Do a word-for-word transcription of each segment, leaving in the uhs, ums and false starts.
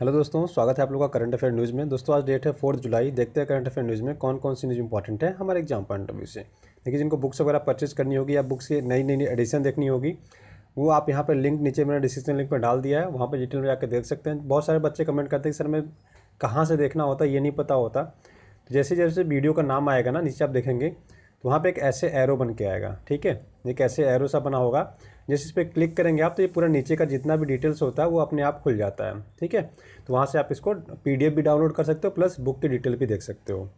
Hello दोस्तों, स्वागत है आप लोगों का करंट अफेयर न्यूज़ में। दोस्तों आज डेट है फोर्थ जुलाई। देखते हैं करंट अफेयर न्यूज़ में कौन कौन सी न्यूज़ इंपॉर्टेंट है हमारे एग्जाम पॉइंट ऑफ व्यू से। देखिए, जिनको बुक्स वगैरह परचेज करनी होगी या बुक्स की नई नई एडिशन देखनी होगी वो आप यहाँ पर लिंक नीचे मैंने डिस्क्रिप्शन लिंक पर डाल दिया है, वहाँ पर डिटेल में जाकर देख सकते हैं। बहुत सारे बच्चे कमेंट करते हैं कि सर मैं कहाँ से देखना होता है, ये नहीं पता होता। तो जैसे जैसे वीडियो का नाम आएगा ना नीचे आप देखेंगे तो वहाँ पर एक ऐसे एरो बन के आएगा, ठीक है, एक ऐसे एरो सा बना होगा। जैसे इस पर क्लिक करेंगे आप तो ये पूरा नीचे का जितना भी डिटेल्स होता है वो अपने आप खुल जाता है, ठीक है। तो वहाँ से आप इसको पीडीएफ भी डाउनलोड कर सकते हो, प्लस बुक की डिटेल भी देख सकते हो।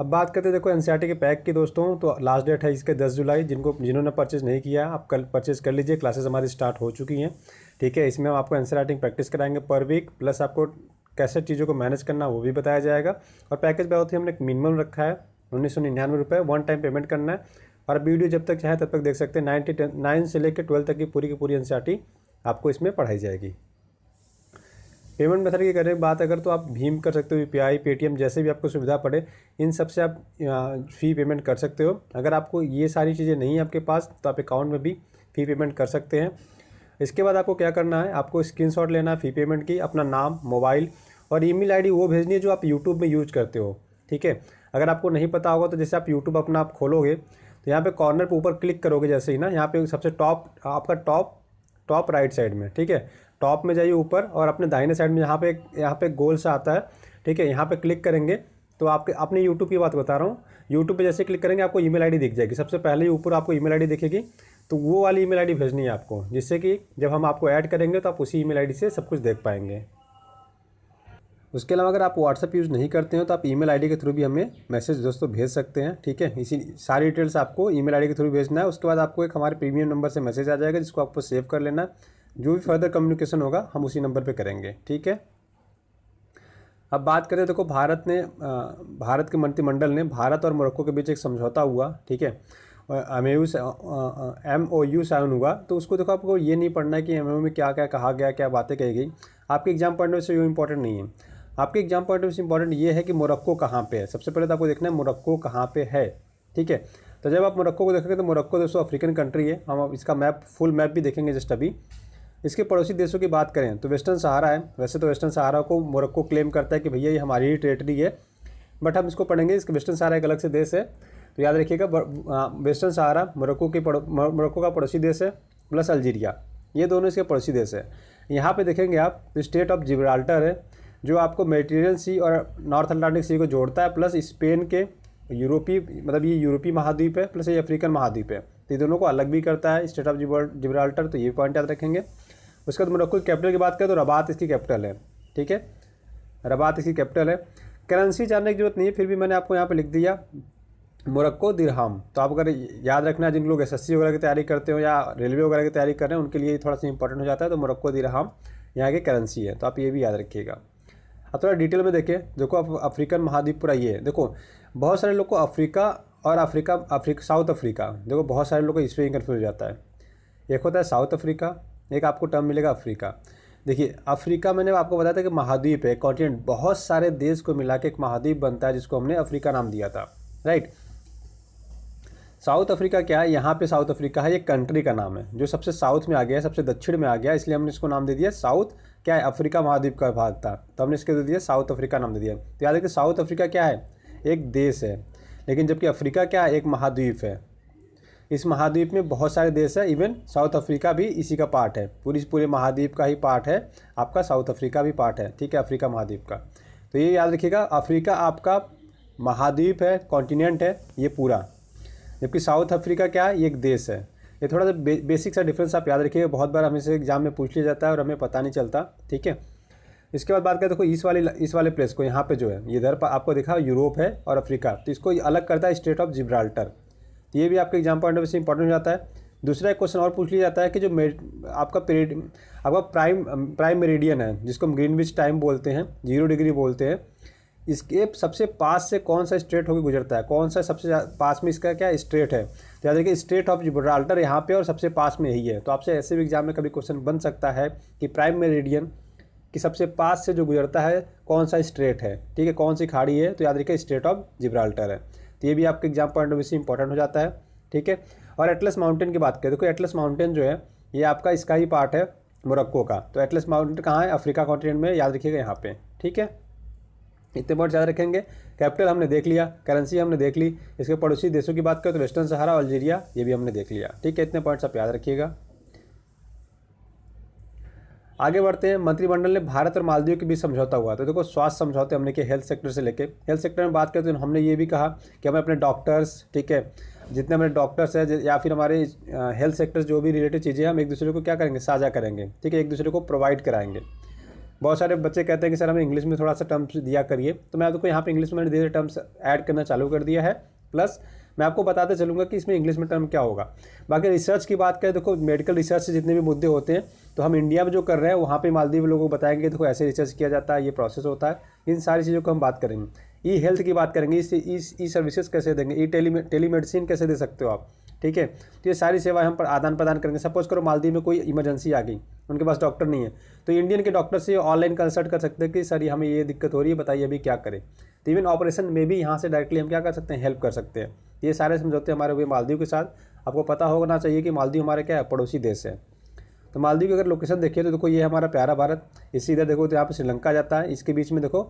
अब बात करते हैं देखो एनसीईआरटी के पैक की दोस्तों। तो लास्ट डेट है इसके दस जुलाई। जिनको जिन्होंने परचेज नहीं किया आप कल परचेज कर लीजिए, क्लासेस हमारी स्टार्ट हो चुकी हैं, ठीक है। इसमें हम आपको एनसीईआरटी प्रैक्टिस कराएंगे पर वीक, प्लस आपको कैसे चीज़ों को मैनेज करना वो भी बताया जाएगा। और पैकेज बहुत ही हमने मिनिमम रखा है उन्नीस सौ निन्यानवे रुपये, वन टाइम पेमेंट करना है। और वीडियो जब तक चाहे तब तक देख सकते हैं। नाइन्टी टेन नाइन से लेकर ट्वेल्थ तक की पूरी की पूरी एनसीईआरटी आपको इसमें पढ़ाई जाएगी। पेमेंट मेथड की करें बात अगर तो आप भीम कर सकते हो, यूपीआई, पेटीएम, जैसे भी आपको सुविधा पड़े इन सब से आप फ़ी पेमेंट कर सकते हो। अगर आपको ये सारी चीज़ें नहीं है आपके पास तो आप अकाउंट में भी फ़ी पेमेंट कर सकते हैं। इसके बाद आपको क्या करना है, आपको स्क्रीनशॉट लेना है फ़ी पेमेंट की, अपना नाम, मोबाइल और ईमेल आईडी वो भेजनी है जो आप यूट्यूब में यूज़ करते हो, ठीक है। अगर आपको नहीं पता होगा तो जैसे आप यूट्यूब अपना आप खोलोगे तो यहाँ पे कॉर्नर पे ऊपर क्लिक करोगे, जैसे ही ना यहाँ पे सबसे टॉप आपका टॉप टॉप राइट साइड में, ठीक है, टॉप में जाइए ऊपर और अपने दाहिने साइड में यहाँ पे यहाँ पे गोल सा आता है, ठीक है, यहाँ पे क्लिक करेंगे तो आपके अपने यूट्यूब की बात बता रहा हूँ। यूट्यूब पे जैसे क्लिक करेंगे आपको ईमेल आईडी दिख जाएगी, सबसे पहले ही ऊपर आपको ईमेल आईडी दिखेगी। तो वो वाली ईमेल आईडी भेजनी है आपको, जिससे कि जब हम आपको ऐड करेंगे तो आप उसी ईमेल आईडी से सब कुछ देख पाएंगे। उसके अलावा अगर आप व्हाट्सएप यूज़ नहीं करते हो तो आप ईमेल आईडी के थ्रू भी हमें मैसेज दोस्तों भेज सकते हैं, ठीक है। इसी सारी डिटेल्स आपको ईमेल आईडी के थ्रू भेजना है। उसके बाद आपको एक हमारे प्रीमियम नंबर से मैसेज आ जाएगा जिसको आपको सेव कर लेना है। जो भी फर्दर कम्युनिकेशन होगा हम उसी नंबर पे करेंगे, ठीक है। अब बात करें देखो भारत ने भारत के मंत्रिमंडल ने भारत और मोरक्को के बीच एक समझौता हुआ, ठीक है, M A U M O U sign हुआ। तो उसको देखो आपको ये नहीं पढ़ना है कि एम ओ यू में क्या क्या कहा गया, क्या बातें कही गई, आपके एग्जाम पॉइंट ऑफ व्यू से ये इंपॉर्टेंट नहीं है। आपके exam point of view important ये है कि मोरक्को कहाँ पे है। सबसे पहले तो आपको देखना है मोरक्को कहाँ पे है, ठीक है। तो जब आप मोरक्को को देखोगे तो मोरक्को दोस्तों अफ्रीकन कंट्री है, हम इसका मैप फुल मैप भी देखेंगे जस्ट अभी। इसके पड़ोसी देशों की बात करें तो वेस्टर्न सहारा है। वैसे तो वेस्टर्न सहारा को मोरक्को क्लेम करता है कि भैया ये हमारी ही टेरिटरी है, बट हम इसको पढ़ेंगे इसके वेस्टर्न सहारा एक अलग से देश है। तो याद रखिएगा वेस्टर्न सहारा मोरक्को के मोरक्को का पड़ोसी देश है, प्लस अल्जीरिया, ये दोनों इसके पड़ोसी देश है। यहाँ पर देखेंगे आप तो स्ट्रेट ऑफ जिब्राल्टर है जो आपको मेडिटेरियन सी और नॉर्थ अटलांटिक सी को जोड़ता है, प्लस स्पेन के यूरोपीय मतलब ये यूरोपीय महाद्वीप है, प्लस ये अफ्रीकन महाद्वीप है, तो ये दोनों को अलग भी करता है स्ट्रेट ऑफ जिब्राल्टर। तो ये पॉइंट याद रखेंगे। उसके बाद मोरक्को की कैपिटल की बात करें तो रबात इसकी कैपिटल है, ठीक है, रबात इसकी कैपिटल है। करेंसी जानने की जरूरत नहीं है, फिर भी मैंने आपको यहाँ पर लिख दिया मोरक्को दिरहम। तो आप अगर याद रखना जिन लोग एस एस सी वगैरह की तैयारी करते हो या रेलवे वगैरह की तैयारी कर रहे हैं उनके लिए थोड़ा सा इंपॉर्टेंट हो जाता है। तो मोरक्को दिरहम यहाँ की करेंसी है, तो आप ये भी याद रखिएगा। अब थोड़ा डिटेल में देखें, देखो आप अफ्रीकन महाद्वीप पूरा ये है। देखो बहुत सारे लोग को अफ्रीका और अफ्रीका अफ्रीका साउथ अफ्रीका, देखो बहुत सारे लोग को इसमें कन्फ्यूज हो जाता है। एक होता है साउथ अफ्रीका, एक आपको टर्म मिलेगा अफ्रीका। देखिए अफ्रीका मैंने आपको बताया था कि महाद्वीप है, कॉन्टिनेंट, बहुत सारे देश को मिला के एक महाद्वीप बनता है जिसको हमने अफ्रीका नाम दिया था, राइट। साउथ अफ्रीका क्या है, यहाँ पे साउथ अफ्रीका है, ये कंट्री का नाम है जो सबसे साउथ में आ गया है, सबसे दक्षिण में आ गया है, इसलिए हमने इसको नाम दे दिया साउथ क्या है, अफ्रीका महाद्वीप का भाग था तो हमने इसके दे दिया साउथ अफ्रीका नाम दे दिया। तो याद रखिए साउथ अफ्रीका क्या है, एक देश है, लेकिन जबकि अफ्रीका क्या है, एक महाद्वीप है। इस महाद्वीप में बहुत सारे देश है, इवन साउथ अफ्रीका भी इसी का पार्ट है, पूरी पूरे महाद्वीप का ही पार्ट है, आपका साउथ अफ्रीका भी पार्ट है, ठीक है, अफ्रीका महाद्वीप का। तो ये याद रखिएगा अफ्रीका आपका महाद्वीप है, कॉन्टिनेंट है ये पूरा, जबकि साउथ अफ्रीका क्या है, ये एक देश है। ये थोड़ा सा बे, बेसिक सा डिफरेंस आप याद रखिएगा, बहुत बार हमें से एग्जाम में पूछ लिया जाता है और हमें पता नहीं चलता, ठीक है। इसके बाद बात करें देखो इस वाले इस वाले प्लेस को, यहाँ पे जो है इधर आपको देखा यूरोप है और अफ्रीका, तो इसको अलग करता है स्ट्रेट ऑफ जिब्राल्टर। तो ये भी आपके एग्जाम पॉइंट ऑफ व्यू से इंपॉर्टेंट हो जाता है। दूसरा एक क्वेश्चन और पूछ लिया जाता है कि जो आपका पीरियड आपका प्राइम प्राइम मेरिडियन है जिसको हम ग्रीनविच टाइम बोलते हैं, जीरो डिग्री बोलते हैं, इसके सबसे पास से कौन सा स्ट्रेट होकर गुजरता है, कौन सा सबसे पास में इसका क्या स्ट्रेट है। तो याद रखिए स्ट्रेट ऑफ जिब्राल्टर यहाँ पे और सबसे पास में यही है। तो आपसे ऐसे भी एग्जाम में कभी क्वेश्चन बन सकता है कि प्राइम मेरिडियन की सबसे पास से जो गुजरता है कौन सा स्ट्रेट है, ठीक है, कौन सी खाड़ी है। तो याद रखिए स्ट्रेट ऑफ जिब्राल्टर है। तो ये भी आपके एग्जाम पॉइंट ऑफ व्यू से इंपॉर्टेंट हो जाता है, ठीक है। और एटलस माउंटेन की बात करें, देखो एटलस माउंटेन जो है ये आपका इसका ही पार्ट है, मोरक्को का। तो एटलस माउंटेन कहाँ है? अफ्रीका कॉन्टिनेंट में, याद रखिएगा यहाँ पे, ठीक है। इतने पॉइंट्स याद रखेंगे। कैपिटल हमने देख लिया, करेंसी हमने देख ली। इसके पड़ोसी देशों की बात करें तो वेस्टर्न सहारा, अल्जीरिया, ये भी हमने देख लिया, ठीक है। इतने पॉइंट्स आप याद रखिएगा। आगे बढ़ते हैं। मंत्रिमंडल ने भारत और मालदीव के बीच समझौता हुआ। तो देखो, स्वास्थ्य समझौते हमने किए, हेल्थ सेक्टर से लेके। हेल्थ सेक्टर में बात करें तो हमने ये भी कहा कि हमें अपने डॉक्टर्स, ठीक है, जितने हमारे डॉक्टर्स हैं या फिर हमारे हेल्थ सेक्टर जो भी रिलेटेड चीज़ें हैं, हम एक दूसरे को क्या करेंगे, साझा करेंगे, ठीक है, एक दूसरे को प्रोवाइड कराएंगे। बहुत सारे बच्चे कहते हैं कि सर हमें इंग्लिश में थोड़ा सा टर्म्स दिया करिए, तो मैं आपको यहाँ पर इंग्लिश में धीरे धीरे टर्म्स ऐड करना चालू कर दिया है। प्लस मैं आपको बताते चलूँगा कि इसमें इंग्लिश में टर्म क्या होगा। बाकी रिसर्च की बात करें, देखो मेडिकल रिसर्च से जितने भी मुद्दे होते हैं तो हम इंडिया में जो कर रहे हैं वहाँ पे मालदीव लोगों को बताएंगे, देखो ऐसे रिसर्च किया जाता है, ये प्रोसेस होता है, इन सारी चीज़ों को हम बात करेंगे। ई हेल्थ की बात करेंगे, इससे ई सर्विसेज कैसे देंगे, ई टेली टेलीमेडिसिन कैसे दे सकते हो आप, ठीक है। तो ये सारी सेवाएं हम आदान प्रदान करेंगे। सपोज करो मालदीव में कोई इमरजेंसी आ गई, उनके पास डॉक्टर नहीं है, तो इंडियन के डॉक्टर से ऑनलाइन कंसल्ट कर सकते हैं कि सर हमें ये दिक्कत हो रही है, बताइए अभी क्या करें। तो इवन ऑपरेशन में भी यहाँ से डायरेक्टली हम क्या कर सकते हैं, हेल्प कर सकते हैं। ये सारे समझौते हमारे हुए मालदीव के साथ। आपको पता होना चाहिए कि मालदीव हमारे क्या है, पड़ोसी देश है। तो मालदीव की अगर लोकेशन देखिए तो देखो ये हमारा प्यारा भारत, इसी इधर देखो तो यहाँ पर श्रीलंका जाता है, इसके बीच में देखो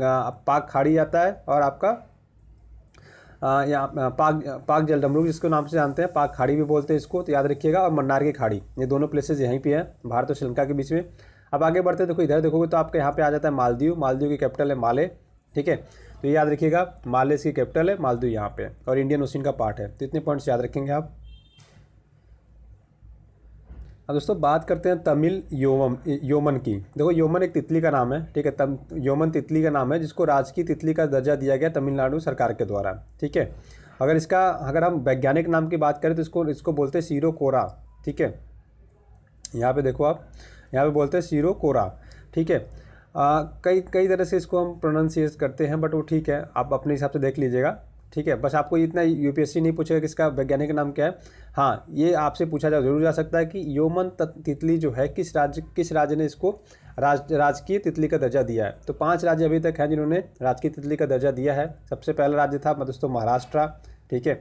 पाक खाड़ी जाता है और आपका यहाँ पाक पाक जलडमरू जिसको नाम से जानते हैं, पाक खाड़ी भी बोलते हैं इसको, तो याद रखिएगा। और मन्नार की खाड़ी, ये दोनों प्लेसेस यहीं पे हैं, भारत और श्रीलंका के बीच में। अब आगे बढ़ते हैं, देखो इधर देखोगे तो आपके यहाँ पे आ जाता है मालदीव। मालदीव की कैपिटल है माले, ठीक है, तो ये याद रखिएगा, माले इसकी कैपिटल है, मालदीव यहाँ पे, और इंडियन ओशियन का पार्ट है। तो इतने पॉइंट्स याद रखेंगे आप। अब दोस्तों बात करते हैं तमिल योम योमन की। देखो योमन एक तितली का नाम है, ठीक है, तम योमन तितली का नाम है जिसको राजकीय तितली का दर्जा दिया गया तमिलनाडु सरकार के द्वारा, ठीक है। अगर इसका अगर हम वैज्ञानिक नाम की बात करें तो इसको इसको बोलते हैं सीरोकोरा, ठीक है, यहाँ पे देखो आप, यहाँ पे बोलते हैं सीरोकोरा, ठीक है। कई कई तरह से इसको हम प्रोनाउंसिएट करते हैं, बट वो ठीक है, आप अपने हिसाब से देख लीजिएगा, ठीक है। बस आपको इतना यूपीएससी नहीं पूछेगा कि इसका वैज्ञानिक नाम क्या है। हाँ, ये आपसे पूछा जा जरूर जा सकता है कि योमन तितली जो है किस राज्य किस राज्य ने इसको राज राजकीय तितली का दर्जा दिया है। तो पांच राज्य अभी तक हैं जिन्होंने राजकीय तितली का दर्जा दिया है। सबसे पहला राज्य था दोस्तों महाराष्ट्र, ठीक है,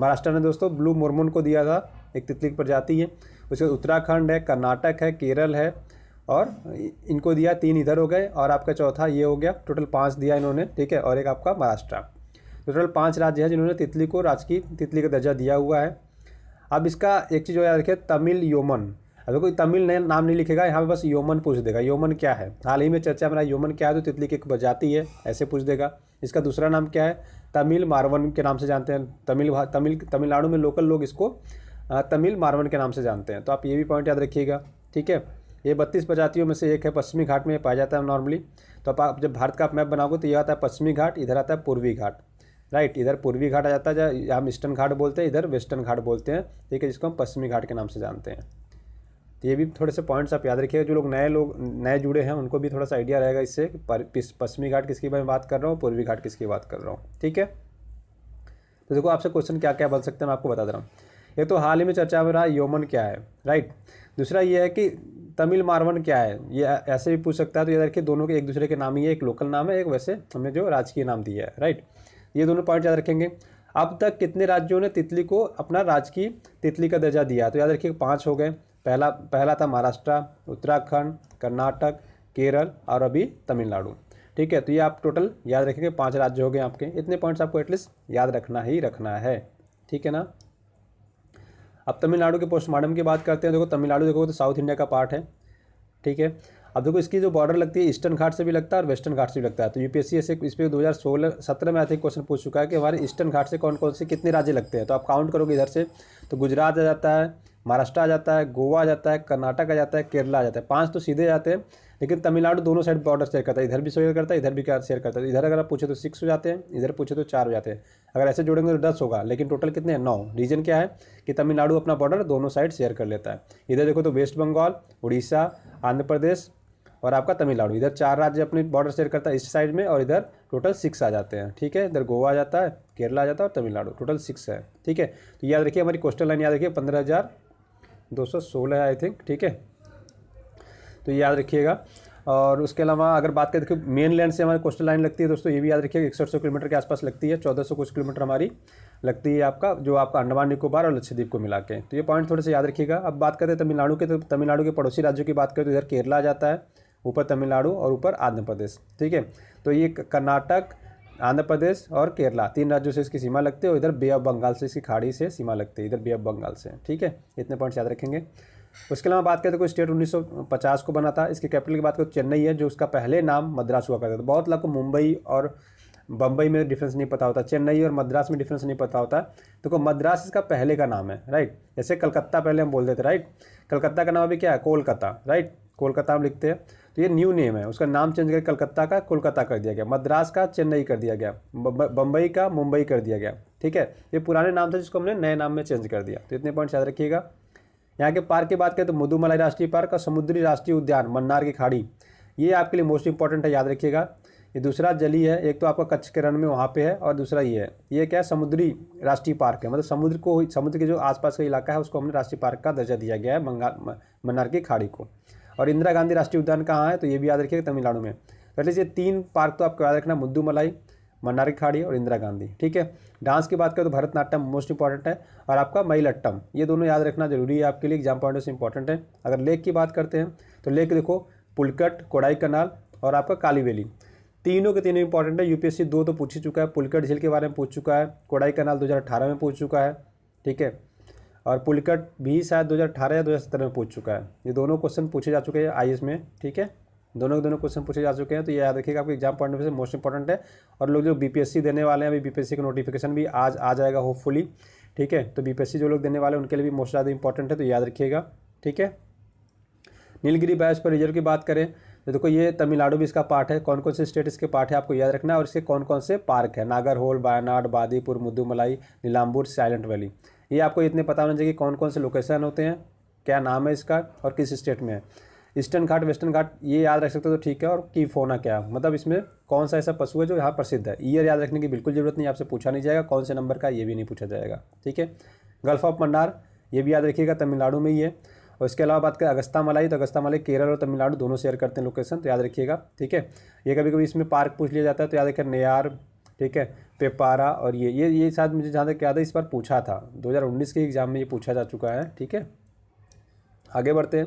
महाराष्ट्र ने दोस्तों ब्लू मोरमोन को दिया था, एक तितली की प्रजाति है। उसके उत्तराखंड है, कर्नाटक है, केरल है, और इनको दिया, तीन इधर हो गए, और आपका चौथा ये हो गया, टोटल पाँच दिया इन्होंने, ठीक है, और एक आपका महाराष्ट्र। टोटल पांच राज्य हैं जिन्होंने तितली को राजकीय तितली का दर्जा दिया हुआ है। अब इसका एक चीज़ याद रखिए, तमिल योमन, अगर कोई तमिल नया नाम नहीं लिखेगा यहाँ पे, बस योमन पूछ देगा, योमन क्या है। हाल ही में चर्चा में रहा योमन क्या है, तो तितली की एक प्रजाति है, ऐसे पूछ देगा। इसका दूसरा नाम क्या है, तमिल मारवन के नाम से जानते हैं, तमिल तमिल तमिलनाडु में लोकल लोग इसको तमिल मारवन के नाम से जानते हैं, तो आप ये भी पॉइंट याद रखिएगा, ठीक है। ये बत्तीस प्रजातियों में से एक है, पश्चिमी घाट में पाया जाता है नॉर्मली। तो आप जब भारत का मैप बनाओगे तो ये आता है पश्चिमी घाट, इधर आता है पूर्वी घाट, राइट, इधर पूर्वी घाट आ जाता है, हम ईस्टर्न घाट बोलते हैं, इधर वेस्टर्न घाट बोलते हैं, ठीक है, जिसको हम पश्चिमी घाट के नाम से जानते हैं। तो ये भी थोड़े से पॉइंट्स आप याद रखिएगा, जो लोग नए लोग नए जुड़े हैं उनको भी थोड़ा सा आइडिया रहेगा इससे कि पश्चिमी घाट किसकी मैं बात कर रहा हूँ, पूर्वी घाट किसकी बात कर रहा हूँ, ठीक है। तो देखो आपसे क्वेश्चन क्या क्या बन सकते हैं, मैं आपको बता दे रहा हूँ। ये तो हाल ही में चर्चा में रहा योमन क्या है, राइट। दूसरा ये है कि तमिल मारवन क्या है, ये ऐसे भी पूछ सकता है। तो ये देखिए दोनों के एक दूसरे के नाम ही है, एक लोकल नाम है, एक वैसे हमने जो राजकीय नाम दिया है, राइट। ये दोनों पॉइंट याद रखेंगे। अब तक कितने राज्यों ने तितली को अपना राजकीय तितली का दर्जा दिया, तो याद रखिए पांच हो गए। पहला पहला था महाराष्ट्र, उत्तराखंड, कर्नाटक, केरल, और अभी तमिलनाडु, ठीक है। तो ये आप टोटल याद रखेंगे, पांच राज्य हो गए आपके। इतने पॉइंट्स आपको एटलीस्ट याद रखना ही रखना है, ठीक है ना। अब तमिलनाडु के पोस्टमार्टम की बात करते हैं। देखो तमिलनाडु देखो तो साउथ इंडिया का पार्ट है, ठीक है। अब देखो इसकी जो बॉर्डर लगती है ईस्टर्न घाट से भी लगता है और वेस्टर्न घाट से भी लगता है। तो यूपीएससी से इस पर दो हज़ार सोलह सत्रह में आते क्वेश्चन पूछ चुका है कि हमारे ईस्टर्न घाट से कौन कौन से कितने राज्य लगते हैं। तो आप काउंट करोगे इधर से तो गुजरात आ जाता है, महाराष्ट्र आ जाता है, गोवा आ जाता है, कर्नाटक आ जाता है, केरला आ जाता है, पाँच तो सीधे जाते हैं। लेकिन तमिलनाडु दोनों साइड बॉर्डर शेयर करता है, इधर भी शेयर करता है, इधर भी शेयर करता है। इधर अगर आप पूछे तो सिक्स हो जाते हैं, इधर पूछे तो चार हो जाते हैं, अगर ऐसे जोड़ेंगे तो दस होगा। लेकिन टोटल कितने हैं, नौ। रीजन क्या है कि तमिलनाडु अपना बॉर्डर दोनों साइड शेयर कर लेता है। इधर देखो तो वेस्ट बंगाल, उड़ीसा, आंध्र प्रदेश और आपका तमिलनाडु, इधर चार राज्य अपने बॉर्डर शेयर करता है इस साइड में, और इधर टोटल सिक्स आ जाते हैं, ठीक है। इधर गोवा आ जाता है, केरला आ जाता है और तमिलनाडु, टोटल सिक्स है, ठीक है। तो याद रखिए हमारी कोस्टल लाइन याद रखिए पंद्रह हज़ार दो सौ सोलह आई थिंक, ठीक है, तो याद रखिएगा। और उसके अलावा अगर बात करें देखिए मेन लैंड से हमारी कोस्टल लाइन लगती है दोस्तों, ये भी याद रखिएगा एक सौ सौ किलोमीटर के आसपास लगती है, चौदह सौ कुछ किलोमीटर हमारी लगती है आपका जो आपका अंडमान निकोबार और लक्षद्वीप को मिला के। तो ये पॉइंट थोड़े से याद रखिएगा। अब बात करें तमिलनाडु के, तो तमिलनाडु के पड़ोसी राज्यों की बात करें तो इधर केरला आ जाता है, ऊपर तमिलनाडु और ऊपर आंध्र प्रदेश, ठीक है। तो ये कर्नाटक, आंध्र प्रदेश और केरला तीन राज्यों से इसकी सीमा लगती है, और इधर बे ऑफ बंगाल से इसकी खाड़ी से सीमा लगती है, इधर बे ऑफ बंगाल से, ठीक है। इतने पॉइंट्स याद रखेंगे। उसके अलावा बात करें तो कोई स्टेट उन्नीस सौ पचास को बना था, इसके कैपिटल की बात करें तो चेन्नई है, जो उसका पहले नाम मद्रास हुआ करता था। बहुत लोग को मुंबई और बम्बई में डिफरेंस नहीं पता होता, चेन्नई और मद्रास में डिफरेंस नहीं पता होता। तो को मद्रास इसका पहले का नाम है, राइट। जैसे कलकत्ता पहले हम बोलते थे, राइट। कलकत्ता का नाम अभी क्या है, कोलकाता, राइट। कोलकाता हम लिखते हैं, तो ये न्यू नेम है, उसका नाम चेंज करके कलकत्ता का कोलकाता कर दिया गया, मद्रास का चेन्नई कर दिया गया, बम्बई का मुंबई कर दिया गया, ठीक है। ये पुराने नाम था जिसको हमने नए नाम में चेंज कर दिया। तो इतने पॉइंट याद रखिएगा। यहाँ के पार्क की बात करें तो मुदुमलाई राष्ट्रीय पार्क और समुद्री राष्ट्रीय उद्यान मन्नार की खाड़ी, ये आपके लिए मोस्ट इंपॉर्टेंट है, याद रखिएगा। ये दूसरा जली है, एक तो आपका कच्छ के रण में वहाँ पे है, और दूसरा ये है, ये क्या है, समुद्री राष्ट्रीय पार्क है, मतलब समुद्र को, समुद्र के जो आसपास का इलाका है उसको हमने राष्ट्रीय पार्क का दर्जा दिया गया है, बंगाल मन्नार की खाड़ी को। और इंदिरा गांधी राष्ट्रीय उद्यान कहाँ है, तो ये भी याद रखिएगा तमिलनाडु में। तो एटलीस्ट ये तीन पार्क तो आपको याद रखना, मुद्दुमलाई, मन्नार की खाड़ी और इंदिरा गांधी, ठीक है। डांस की बात करें तो भरतनाट्यम मोस्ट इंपॉर्टेंट है, और आपका मयिलट्टम, ये दोनों याद रखना जरूरी है आपके लिए, एग्जाम पॉइंट से इंपॉर्टेंट है। अगर लेक की बात करते हैं तो लेक देखो पुलकट, कोडाई कनाल और आपका काली वैली, तीनों के तीनों इंपॉर्टेंट है। यूपीएससी दो तो पूछ ही चुका है, पुलकट झील के बारे में पूछ चुका है, कोडाई कनाल दो हज़ार अठारह में पूछ चुका है, ठीक है, और पुलकट भी शायद दो हज़ार अठारह या दो हज़ार सत्रह में पूछ चुका है। ये दोनों क्वेश्चन पूछे जा चुके हैं आईएएस में, ठीक है, दोनों के दोनों क्वेश्चन पूछे जा चुके हैं। तो ये याद रखिएगा, आपके एग्जाम पॉइंट से मोस्ट इंपॉर्टेंट है। और लोग जो बीपीएससी देने वाले हैं, अभी बीपीएससी का नोटिफिकेशन भी आज आ जाएगा होपफुली, ठीक है। तो बीपीएससी जो लोग देने वाले हैं उनके लिए भी मोस्ट ज़्यादा इंपॉर्टेंट है, तो याद रखिएगा, ठीक है। नीलगिरी बायोस्फीयर रिजर्व की बात करें तो देखो ये तमिलनाडु भी इसका पार्ट है, कौन कौन से स्टेट इसके पार्ट है आपको याद रखना है, और इसके कौन कौन से पार्क है, नागरहोल, वायनाड, बादीपुर, मुद्दुमलाई, नीलाम्बूर, साइलेंट वैली। ये आपको इतने पता होना चाहिए कि कौन कौन से लोकेशन होते हैं, क्या नाम है इसका और किस स्टेट में है। ईस्टर्न घाट, वेस्टर्न घाट ये याद रख सकते हो तो ठीक है। और की फोना क्या, मतलब इसमें कौन सा ऐसा पशु है जो यहाँ प्रसिद्ध है। ईयर याद रखने की बिल्कुल जरूरत नहीं, आपसे पूछा नहीं जाएगा, कौन से नंबर का ये भी नहीं पूछा जाएगा, ठीक है। गल्फ ऑफ मन्नार ये भी याद रखिएगा, तमिलनाडु में ही है। और इसके अलावा बात करें अगस्त्यामलाई, तो अगस्त्यामलाई केरल और तमिलनाडु दोनों शेयर करते हैं लोकेशन, तो याद रखिएगा, ठीक है। ये कभी कभी इसमें पार्क पूछ लिया जाता है, तो याद रखिए नेयार, ठीक है, पेपारा और ये ये ये शायद मुझे जहाँ तक याद है इस बार पूछा था, दो हज़ार उन्नीस के एग्जाम में ये पूछा जा चुका है, ठीक है। आगे बढ़ते हैं।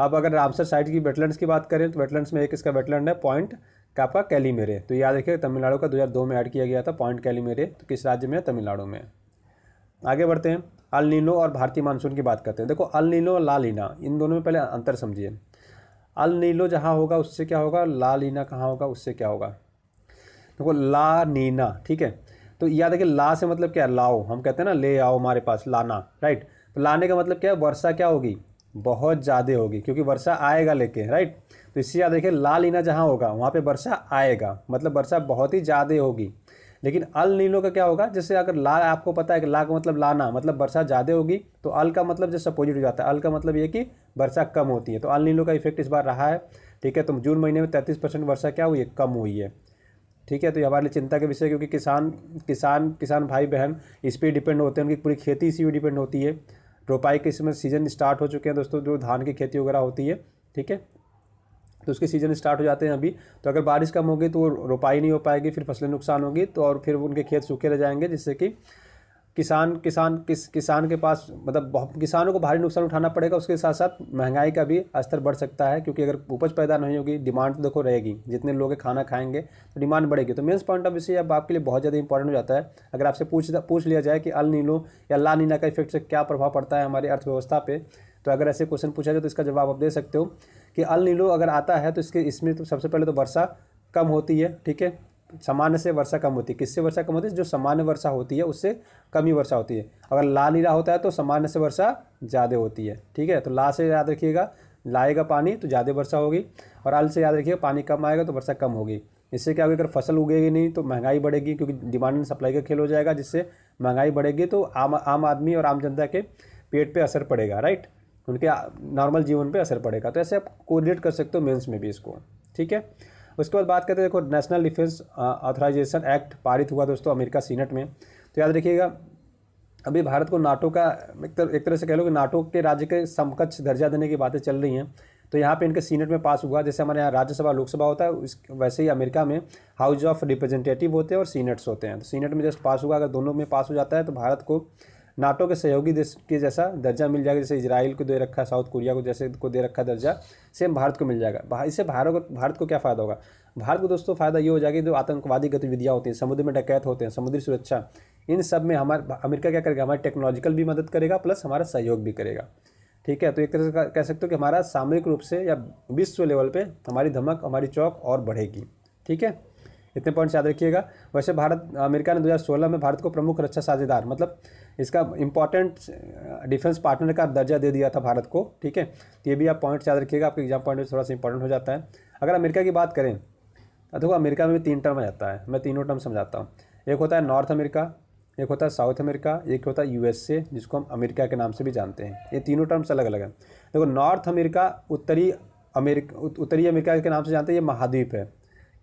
अब अगर रामसर साइट की वेटलैंड्स की बात करें तो वेटलैंड्स में एक इसका वेटलैंड है पॉइंट कापा कैलीमेरे, तो याद रखिए तमिलनाडु का दो हज़ार दो में ऐड किया गया था पॉइंट कैलीमेरे, तो किस राज्य में, तमिलनाडु में। आगे बढ़ते हैं। अल नीनो और भारतीय मानसून की बात करते हैं। देखो अल नीनो और ला लीना, इन दोनों में पहले अंतर समझिए। अल नीनो जहाँ होगा उससे क्या होगा, ला लीना कहाँ होगा उससे क्या होगा। देखो ला नीना, ठीक है, तो याद है कि ला से मतलब क्या है, लाओ, हम कहते हैं ना ले आओ हमारे पास, लाना, राइट। तो लाने का मतलब क्या है, वर्षा क्या होगी, बहुत ज़्यादा होगी, क्योंकि वर्षा आएगा लेके, राइट। तो इससे याद रखिए ला लीना जहाँ होगा वहाँ पे वर्षा आएगा, मतलब वर्षा बहुत ही ज़्यादा होगी। लेकिन अल नीनो का क्या होगा, जैसे अगर ला आपको पता है कि ला का मतलब लाना, मतलब वर्षा ज़्यादा होगी, तो अल का मतलब जैसे अपोजिट हो जाता है, अल का मतलब ये कि वर्षा कम होती है। तो अल नीनो का इफेक्ट इस बार रहा है, ठीक है। तो जून महीने में तैंतीस परसेंट वर्षा क्या हुई है, कम हुई है, ठीक है। तो ये हमारे लिए चिंता के विषय, क्योंकि किसान किसान किसान भाई बहन इस पर डिपेंड होते हैं, उनकी पूरी खेती इसी पर डिपेंड होती है। रोपाई के इसमें सीज़न स्टार्ट हो चुके हैं दोस्तों, जो धान की खेती वगैरह होती है, ठीक है, तो उसके सीज़न स्टार्ट हो जाते हैं अभी। तो अगर बारिश कम होगी तो रोपाई नहीं हो पाएगी, फिर फसलें नुकसान होगी, तो और फिर उनके खेत सूखे रह जाएंगे, जिससे कि किसान किसान किस किसान के पास मतलब किसानों को भारी नुकसान उठाना पड़ेगा। उसके साथ साथ महंगाई का भी स्तर बढ़ सकता है, क्योंकि अगर उपज पैदा नहीं होगी, डिमांड तो देखो रहेगी, जितने लोग खाना खाएंगे तो डिमांड बढ़ेगी। तो मेंस पॉइंट ऑफ व्यू से अब आपके लिए बहुत ज़्यादा इंपॉर्टेंट हो जाता है। अगर आपसे पूछ पूछ लिया जाए कि अल नीनो या ला नीना का इफेक्ट से क्या प्रभाव पड़ता है हमारी अर्थव्यवस्था पर, तो अगर ऐसे क्वेश्चन पूछा जाए तो इसका जवाब आप दे सकते हो कि अल नीनो अगर आता है तो इसके इसमें तो सबसे पहले तो वर्षा कम होती है, ठीक है, सामान्य से वर्षा कम होती है। किससे वर्षा कम होती है, जो सामान्य वर्षा होती है उससे कम ही वर्षा होती है। अगर ला नीना होता है तो सामान्य से वर्षा ज़्यादा होती है, ठीक है। तो ला से याद रखिएगा लाएगा पानी तो ज़्यादा वर्षा होगी, और अल से याद रखिएगा पानी कम आएगा तो वर्षा कम होगी। इससे क्या होगा, अगर फसल उगेगी नहीं तो महंगाई बढ़ेगी, क्योंकि डिमांड एंड सप्लाई का खेल हो जाएगा, जिससे महंगाई बढ़ेगी तो आम आम आदमी और आम जनता के पेट पर असर पड़ेगा, राइट, उनके नॉर्मल जीवन पे असर पड़ेगा। तो ऐसे आप कोऑर्डिनेट कर सकते हो मेंस में भी इसको, ठीक है। उसके बाद बात करते हैं, देखो नेशनल डिफेंस ऑथराइजेशन एक्ट पारित हुआ दोस्तों अमेरिका सीनेट में, तो याद रखिएगा अभी भारत को नाटो का एक तरह से कह लो कि नाटो के राज्य के समकक्ष दर्जा देने की बातें चल रही हैं। तो यहाँ पे इनके सीनेट में पास हुआ। जैसे हमारे यहाँ राज्यसभा लोकसभा होता है उस वैसे ही अमेरिका में हाउस ऑफ रिप्रेजेंटेटिव होते हैं और सीनेट्स होते हैं। तो सीनेट में जस्ट पास हुआ, अगर दोनों में पास हो जाता है तो भारत को नाटो के सहयोगी देश के जैसा दर्जा मिल जाएगा, जैसे इजराइल को दे रखा, साउथ कोरिया को जैसे को दे रखा दर्जा, सेम भारत को मिल जाएगा। इससे भारत को भारत को क्या फ़ायदा होगा? भारत को दोस्तों फ़ायदा ये हो जाएगा जो आतंकवादी गतिविधियाँ होती हैं, समुद्र में डकैत होते हैं, समुद्री सुरक्षा, इन सब में हमारा अमेरिका क्या करेगा, हमारी टेक्नोलॉजिकल भी मदद करेगा प्लस हमारा सहयोग भी करेगा। ठीक है, तो एक तरह से कह सकते हो कि हमारा सामरिक रूप से या विश्व लेवल पर हमारी धमक, हमारी चौक और बढ़ेगी। ठीक है, इतने पॉइंट्स याद रखिएगा। वैसे भारत, अमेरिका ने दो हज़ार सोलह में भारत को प्रमुख रक्षा साझेदार मतलब इसका इंपॉर्टेंट डिफेंस पार्टनर का दर्जा दे दिया था भारत को। ठीक है, तो ये भी आप पॉइंट्स याद रखिएगा, आपके एग्जाम पॉइंट में थोड़ा सा इंपॉर्टेंट हो जाता है। अगर अमेरिका की बात करें तो अमेरिका में भी तीन टर्म आ जाता है, मैं तीनों टर्म समझाता हूँ। एक होता है नॉर्थ अमेरिका, एक होता है साउथ अमेरिका, एक होता है यूएसए जिसको हम अमेरिका के नाम से भी जानते हैं। ये तीनों टर्म्स अलग अलग हैं। देखो, नॉर्थ अमेरिका उत्तरी अमेरिका उत्तरी अमेरिका के नाम से जानते हैं, ये महाद्वीप है,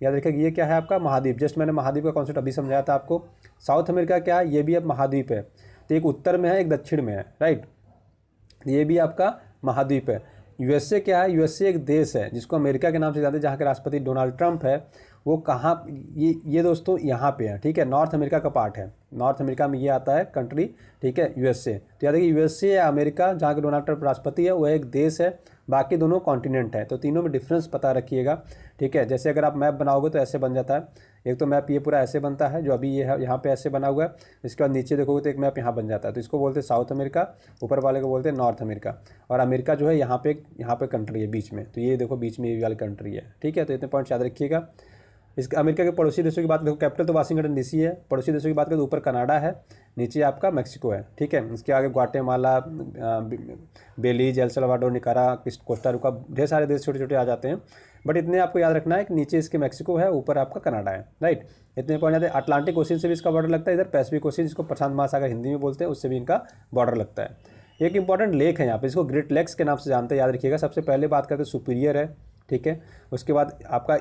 याद रखिएगा। ये क्या है आपका महाद्वीप, जस्ट मैंने महाद्वीप का कॉन्सेप्ट अभी समझाया था आपको। साउथ अमेरिका क्या है, ये भी अब महाद्वीप है, तो एक उत्तर में है एक दक्षिण में है, राइट, ये भी आपका महाद्वीप है। यूएसए क्या है, यूएसए एक देश है जिसको अमेरिका के नाम से जानते हैं, जहाँ के राष्ट्रपति डोनाल्ड ट्रंप है, वो कहाँ, ये ये दोस्तों यहाँ पे है। ठीक है, नॉर्थ अमेरिका का पार्ट है, नॉर्थ अमेरिका में ये आता है कंट्री। ठीक है, यूएसए, तो याद रखिए यूएसए या अमेरिका जहाँ के डोनाल्ड ट्रंप राष्ट्रपति है वह एक देश है, बाकी दोनों कॉन्टिनेंट है, तो तीनों में डिफरेंस पता रखिएगा। ठीक है, जैसे अगर आप मैप बनाओगे तो ऐसे बन जाता है, एक तो मैप ये पूरा ऐसे बनता है जो अभी ये है, यहाँ पे ऐसे बना हुआ है, इसके बाद नीचे देखोगे तो एक मैप यहाँ बन जाता है, तो इसको बोलते हैं साउथ अमेरिका, ऊपर वाले को बोलते हैं नॉर्थ अमेरिका, और अमेरिका जो है यहाँ पे यहाँ पे कंट्री है बीच में, तो ये देखो बीच में ये वाली कंट्री है। ठीक है, तो इतने पॉइंट याद रखिएगा। इस अमेरिका के पड़ोसी देशों की बात करें, कैपिटल तो वाशिंगटन डीसी है, पड़ोसी देशों की बात करें तो ऊपर कनाडा है, नीचे आपका मैक्सिको है। ठीक है, इसके आगे Guatemala, Belize, El Salvador, निकारा, Costa Rica, ढेर सारे देश छोटे छोटे आ जाते हैं, बट इतने आपको याद रखना है कि नीचे इसके मैक्सिको है, ऊपर आपका कनाडा है, राइट, इतने पॉइंट जाते हैं। अटलांटिक ओशियन से भी इसका बॉर्डर लगता है, इधर पैसिफिक ओशियन जिसको प्रशांत महासागर हिंदी में बोलते हैं, उससे भी इनका बॉर्डर लगता है। एक इंपॉर्टेंट लेक है यहाँ पे, इसको ग्रेट लेक्स के नाम से जानते हैं, याद रखिएगा। सबसे पहले बात करते हैं सुपीरियर है, ठीक है, उसके बाद आपका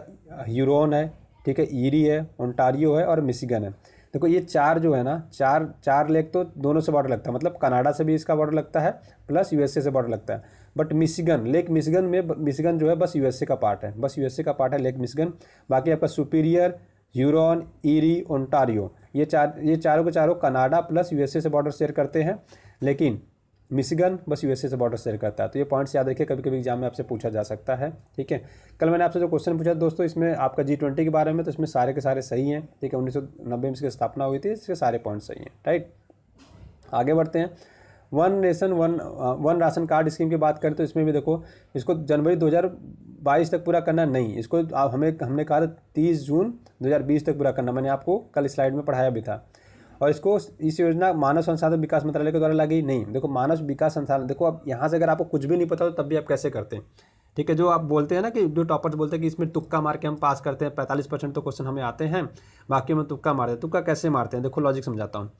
ह्यूरोन है, ठीक है, ईरी है, ओंटारियो है और मिशिगन है। देखो ये चार जो है ना, चार चार लेक तो दोनों से बॉर्डर लगता है, मतलब कनाडा से भी इसका बॉर्डर लगता है प्लस यूएसए से बॉर्डर लगता है, बट मिशिगन, लेक मिशिगन में, मिशिगन जो है बस यूएसए का पार्ट है, बस यूएसए का पार्ट है लेक मिशिगन। बाकी आपका सुपीरियर, ह्यूरोन, ईरी, ओंटारियो, ये चार ये चारों के चारों कनाडा प्लस यूएसए से बॉर्डर शेयर करते हैं, लेकिन मिशिगन बस यूएसए से बॉर्डर शेयर करता है। तो ये पॉइंट्स याद रखिए, कभी कभी एग्जाम में आपसे पूछा जा सकता है। ठीक है, कल मैंने आपसे जो क्वेश्चन पूछा दोस्तों इसमें आपका जी ट्वेंटी के बारे में, तो इसमें सारे के सारे सही हैं। ठीक है, उन्नीस सौ नब्बे में इसकी स्थापना हुई थी, इसके सारे पॉइंट सही हैं, राइट। आगे बढ़ते हैं, one nation one one ration card scheme की बात करें तो इसमें भी देखो, इसको जनवरी दो हज़ार बाईस तक पूरा करना नहीं, इसको हमें हमने कहा था तीस जून दो हज़ार बीस तक पूरा करना, मैंने आपको कल स्लाइड में पढ़ाया भी था। और इसको इस योजना मानव संसाधन विकास मंत्रालय के द्वारा लगी नहीं, देखो मानव विकास संसाधन, देखो अब यहाँ से अगर आपको कुछ भी नहीं पता हो तब भी आप कैसे करते हैं। ठीक है, जो आप बोलते हैं ना कि जो टॉपर्स बोलते हैं कि इसमें तुक्का मार के हम पास करते हैं, पैंतालीस परसेंट तो क्वेश्चन हमें आते हैं, बाकी हम तुक्का मारते हैं, तुक्का कैसे मारते हैं देखो लॉजिक समझाता हूँ।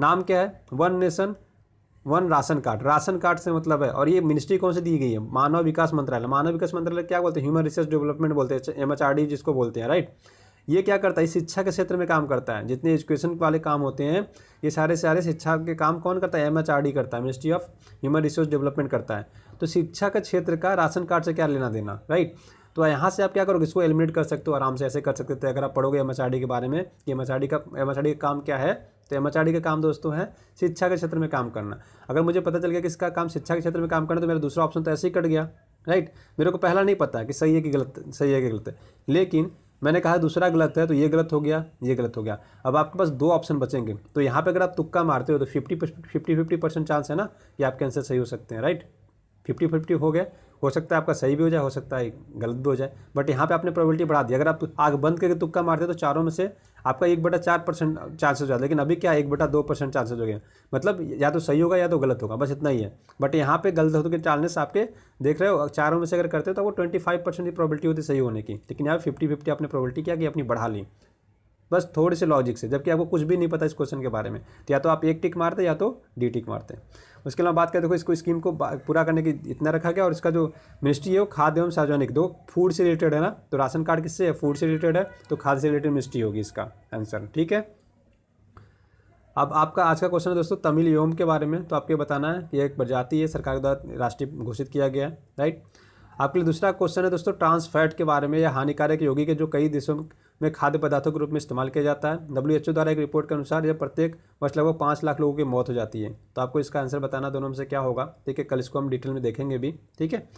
नाम क्या है, one nation one ration card, ration card से मतलब है, और ये मिनिस्ट्री कौन से दी गई है, मानव विकास मंत्रालय। मानव विकास मंत्रालय क्या बोलते हैं, ह्यूमन रिसोर्स डेवलपमेंट बोलते हैं, एमएचआरडी जिसको बोलते हैं, राइट। ये क्या करता है, शिक्षा के क्षेत्र में काम करता है, जितने एजुकेशन वाले काम होते हैं ये सारे सारे शिक्षा के काम कौन करता है, एमएचआरडी करता है, ministry of human resource development करता है। तो शिक्षा के क्षेत्र का राशन कार्ड से क्या लेना देना, राइट। तो यहाँ से आप क्या करोगे, इसको एलिमिनेट कर सकते हो, आराम से ऐसे कर सकते थे अगर आप पढ़ोगे एमएचआरडी के बारे में कि एमएचआरडी का एमएचआरडी का काम क्या है। तो एमएचआरडी का काम दोस्तों है शिक्षा के क्षेत्र में काम करना। अगर मुझे पता चल गया कि इसका काम शिक्षा के क्षेत्र में काम करना, तो मेरा दूसरा ऑप्शन तो ऐसे ही कट गया, राइट। मेरे को पहला नहीं पता कि सही है कि गलत, सही है कि गलत है, लेकिन मैंने कहा दूसरा गलत है, तो ये गलत हो गया, ये गलत हो गया। अब आपके पास दो ऑप्शन बचेंगे, तो यहाँ पे अगर आप तुक्का मारते हो तो fifty fifty fifty percent chance है ना कि आपके आंसर सही हो सकते हैं, राइट। फिफ्टी फिफ्टी हो गया, हो सकता है आपका सही भी हो जाए, हो सकता है गलत भी हो जाए, बट यहाँ पे आपने प्रोबेबिलिटी बढ़ा दी। अगर आप आग बंद करके तुक्का मारते हो तो चारों में से आपका एक बटा चार परसेंट चांसेस हो जाए, लेकिन अभी क्या एक बटा दो परसेंट चांसेस हो गए, मतलब या तो सही होगा या तो गलत होगा, बस इतना ही है। बट यहाँ पे गलत होने के चांसेस आपके देख रहे हो, चारों में से अगर करते हो तो वो ट्वेंटी फाइव परसेंट की प्रोबेबिलिटी होती सही होने की, लेकिन यहाँ फिफ्टी फिफ्टी आपने प्रोबेबिलिटी क्या कि अपनी बढ़ा ली, बस थोड़े से लॉजिक से, जबकि आपको कुछ भी नहीं पता इस क्वेश्चन के बारे में, तो या तो आप एक टिक मारते या तो डी टिक मारते हैं। उसके अलावा बात करें देखो, इसको स्कीम को पूरा करने की इतना रखा गया, और इसका जो मिनिस्ट्री है वो खाद्य एवं सार्वजनिक, दो फूड से रिलेटेड है ना, तो राशन कार्ड किससे है, फूड से रिलेटेड है, तो खाद्य से रिलेटेड मिनिस्ट्री होगी इसका आंसर। ठीक है, अब आपका आज का क्वेश्चन है दोस्तों तमिल एवम के बारे में, तो आपको बताना है कि एक प्रजाति है, सरकार द्वारा राष्ट्रीय घोषित किया गया है, राइट। आपके लिए दूसरा क्वेश्चन है दोस्तों ट्रांसफैट के बारे में। यह हानिकारक यौगिक है जो कई देशों में खाद्य पदार्थों के रूप में इस्तेमाल किया जाता है। डब्ल्यू एच ओ द्वारा एक रिपोर्ट के अनुसार यह प्रत्येक वर्ष लगभग पाँच लाख लोगों की मौत हो जाती है। तो आपको इसका आंसर बताना दोनों में से क्या होगा, ठीक है। कल इसको हम डिटेल में देखेंगे भी, ठीक है।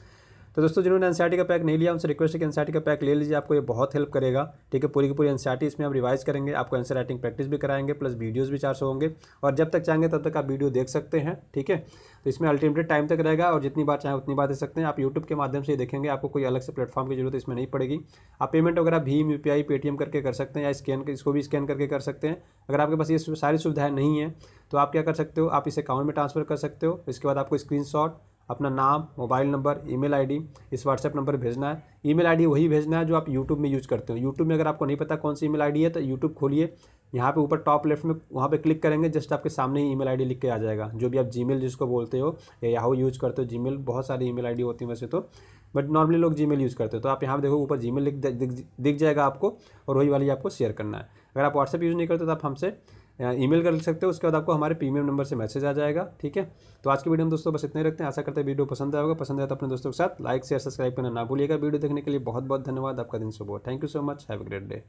तो दोस्तों जिन्होंने एनसीईआरटी का पैक नहीं लिया उनसे रिक्वेस्ट है कि एनसीईआरटी का पैक ले लीजिए, आपको ये बहुत हेल्प करेगा, ठीक है। पूरी की पूरी एनसीईआरटी इसमें हम रिवाइज करेंगे, आपको आंसर राइटिंग प्रैक्टिस भी कराएंगे, प्लस वीडियोस भी चार सौ होंगे और जब तक चाहेंगे तब तक आप वीडियो देख सकते हैं, ठीक है। तो इसमें अल्टीमेट टाइम तक रहेगा और जितनी बार चाहें उतनी बार दे सकते हैं। आप यूट्यूब के माध्यम से देखेंगे, आपको कोई अलग से प्लेटफॉर्म की जरूरत इसमें नहीं पड़ेगी। आप पेमेंट वगैरह भीम, यू पी आई, पेटीएम करके कर सकते हैं या स्कैन इसको भी स्कैन करके कर सकते हैं। अगर आपके पास ये सारी सुविधाएँ नहीं है तो आप क्या कर सकते हो, आप इसे अकाउंट में ट्रांसफर कर सकते हो। इसके बाद आपको स्क्रीन शॉट, अपना नाम, मोबाइल नंबर, ईमेल आईडी इस व्हाट्सएप नंबर भेजना है। ईमेल आईडी वही भेजना है जो आप यूट्यूब में यूज़ करते हो। यूट्यूब में अगर आपको नहीं पता कौन सी ईमेल आईडी है तो यूट्यूब खोलिए, यहाँ पे ऊपर टॉप लेफ्ट में वहाँ पे क्लिक करेंगे, जस्ट आपके सामने ही ईमेल आईडी लिख के आ जाएगा। जो भी आप जीमेल जिसको बोलते हो या याहू यूज़ करते हो, जीमेल बहुत सारी ईमेल आईडी होती है वैसे तो, बट नॉर्मली लोग जीमेल यूज़ करते हो। तो आप यहाँ पे देखो ऊपर जीमेल लिख दिख जाएगा आपको और वही वाली आपको शेयर करना है। अगर आप व्हाट्सएप यूज़ नहीं करते तो आप हमसे ईमेल कर सकते हो, उसके बाद आपको हमारे प्रीमियम नंबर से मैसेज आ जाएगा, ठीक है। तो आज की वीडियो में दोस्तों बस इतने रखते हैं। आशा करते हैं वीडियो पसंद आएगा, पसंद आए तो अपने दोस्तों के साथ लाइक शेयर सब्सक्राइब करना ना भूलिएगा। वीडियो देखने के लिए बहुत बहुत धन्यवाद। आपका दिन शुभ हो। Thank you so much. Have a great day.